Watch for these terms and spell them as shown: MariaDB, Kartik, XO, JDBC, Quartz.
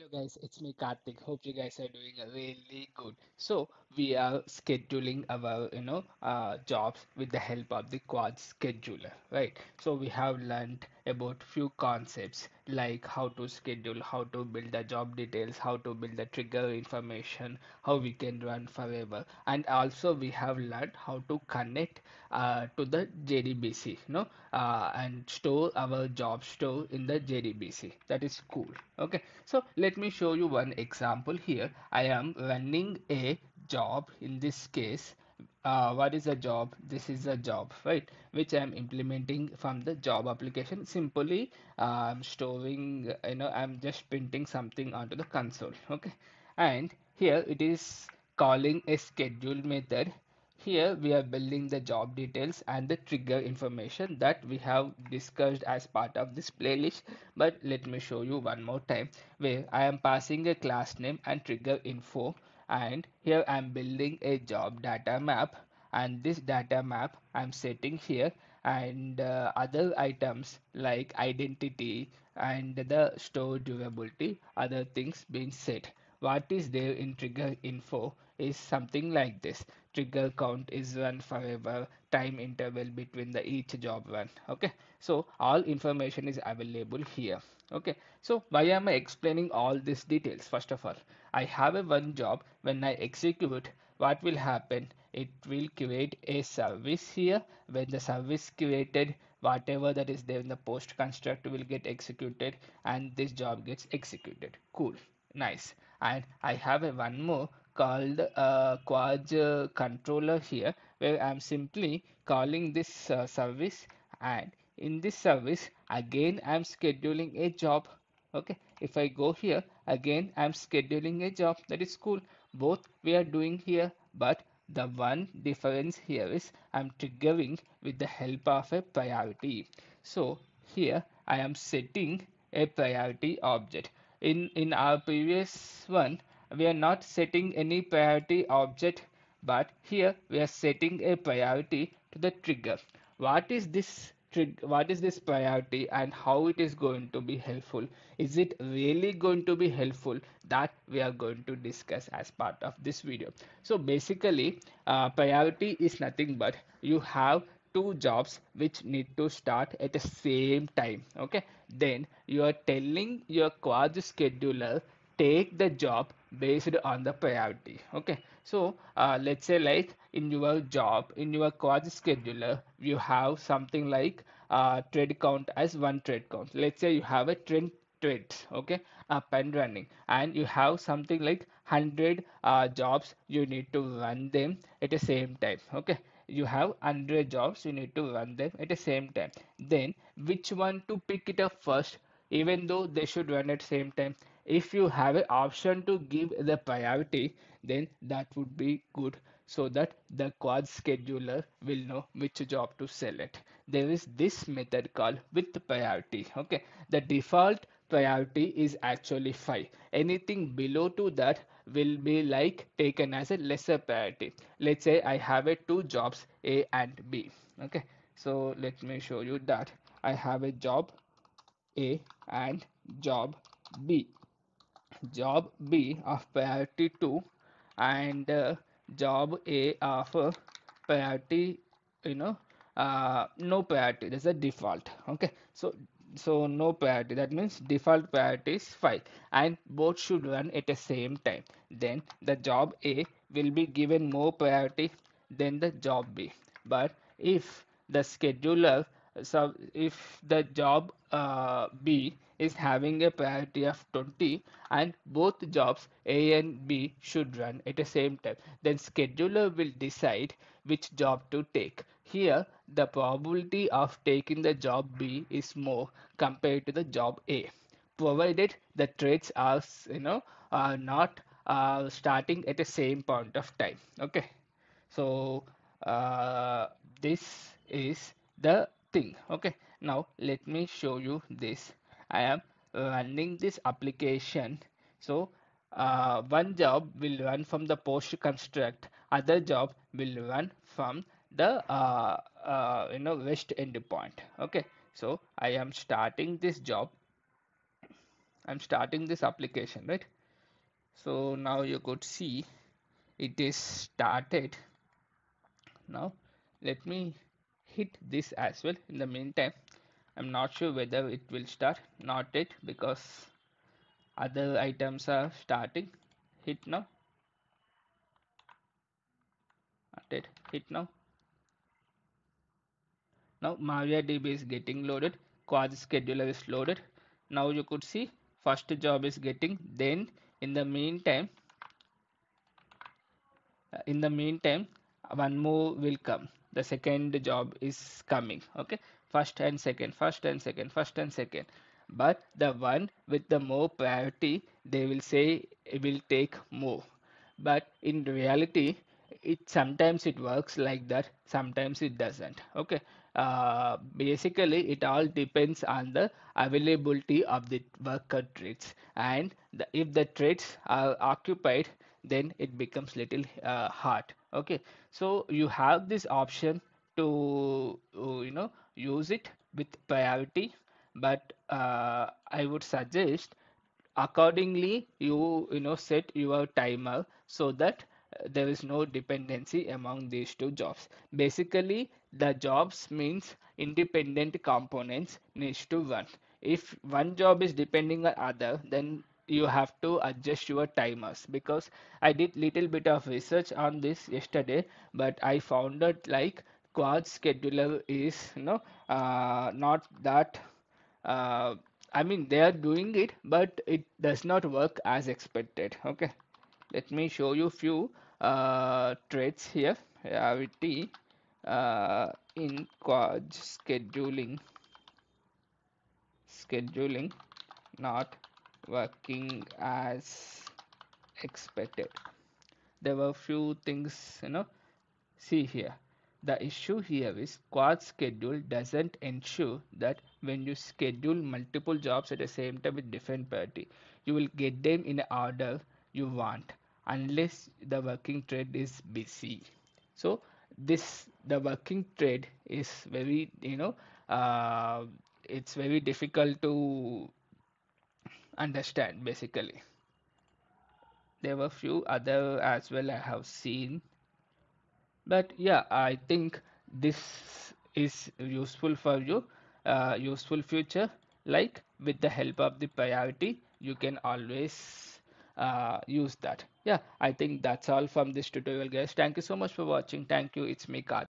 Hello guys, it's me Kartik. Hope you guys are doing really good. So we are scheduling our jobs with the help of the Quartz scheduler, right? So we have learned about few concepts like how to schedule, how to build the job details, how to build the trigger information, how we can run forever, and also we have learned how to connect to the JDBC, and store our job store in the JDBC. That is cool. Okay, so let me show you one example here. I am running a job in this case. What is a job? This is a job, right, which I am implementing from the job application. Simply I'm storing, I'm just printing something onto the console. Okay, and here it is calling a schedule method. Here we are building the job details and the trigger information that we have discussed as part of this playlist, but let me show you one more time, where I am passing a class name and trigger info, and here I am building a job data map, and this data map I am setting here, and other items like identity and the store durability, other things being set. What is there in trigger info is something like this. Trigger count is run forever, time interval between the each job run. Okay, so all information is available here. Okay, so why am I explaining all these details? First of all, I have a one job. When I execute, what will happen? It will create a service here. When the service created, whatever that is there in the post construct will get executed, and this job gets executed. Cool, nice. And I have a one more called Quartz controller here, where I'm simply calling this service, and in this service again I'm scheduling a job. Okay, if I go here again, I'm scheduling a job. That is cool. Both we are doing here, but the one difference here is I'm triggering with the help of a priority. So here I am setting a priority object. In our previous one, we are not setting any priority object, but here we are setting a priority to the trigger. What is this priority, and how it is going to be helpful? Is it really going to be helpful? That we are going to discuss as part of this video. So basically, priority is nothing but you have two jobs which need to start at the same time. Okay, then you are telling your Quartz scheduler, take the job based on the priority. Okay, so let's say like in your job, in your Quartz scheduler, you have something like thread count as one thread count. Let's say you have a 10 threads, okay, up and running, and you have something like 100 jobs. You need to run them at the same time. Okay, you have 100 jobs, you need to run them at the same time. Then which one to pick it up first, even though they should run at the same time? If you have an option to give the priority, then that would be good, so that the Quartz scheduler will know which job to select. There is this method called with priority. Okay, the default priority is actually 5. Anything below to that will be like taken as a lesser priority. Let's say I have a two jobs, A and B. Okay, so let me show you that I have a job A and job B. Job B of priority 2 and job A of priority no priority. That's a default. Okay, so no priority, that means default priority is 5, and both should run at the same time. Then the job A will be given more priority than the job B. But if the scheduler, so if the job B is having a priority of 20 and both jobs A and B should run at the same time, then scheduler will decide which job to take. Here the probability of taking the job B is more compared to the job A, provided the threads are not starting at the same point of time. Okay, so this is the thing. Okay, now let me show you this. I am running this application. So one job will run from the post construct, other job will run from the rest endpoint. Okay, so I am starting this job I'm starting this application, right? So now you could see it is started. Now let me hit this as well. In the meantime, I'm not sure whether it will start, not yet, because other items are starting. Hit now, not yet. Hit now. Now MariaDB is getting loaded, Quartz scheduler is loaded. Now you could see first job is getting, then in the meantime one more will come. The second job is coming. Okay, first and second, but the one with the more priority, they will say it will take more. But in reality, it sometimes it works like that, sometimes it doesn't. Okay, basically it all depends on the availability of the worker trades, and if the trades are occupied, then it becomes little hard. Okay, so you have this option to use it with priority, but I would suggest accordingly you set your timer so that there is no dependency among these two jobs. Basically the jobs means independent components needs to run. If one job is depending on other, then you have to adjust your timers, because I did little bit of research on this yesterday, but I found out like Quartz scheduler is not that I mean, they are doing it, but it does not work as expected. Okay, let me show you few trades here. Priority in Quartz scheduling not working as expected. There were few things, see here. The issue here is Quartz schedule doesn't ensure that when you schedule multiple jobs at the same time with different priority, you will get them in the order you want, unless the working trade is busy. So the working trade is very it's very difficult to understand. Basically there were few other as well I have seen, but yeah, I think this is useful for you, useful feature. Like with the help of the priority, you can always use that. Yeah, I think that's all from this tutorial, guys. Thank you so much for watching. Thank you. It's me, Kartik.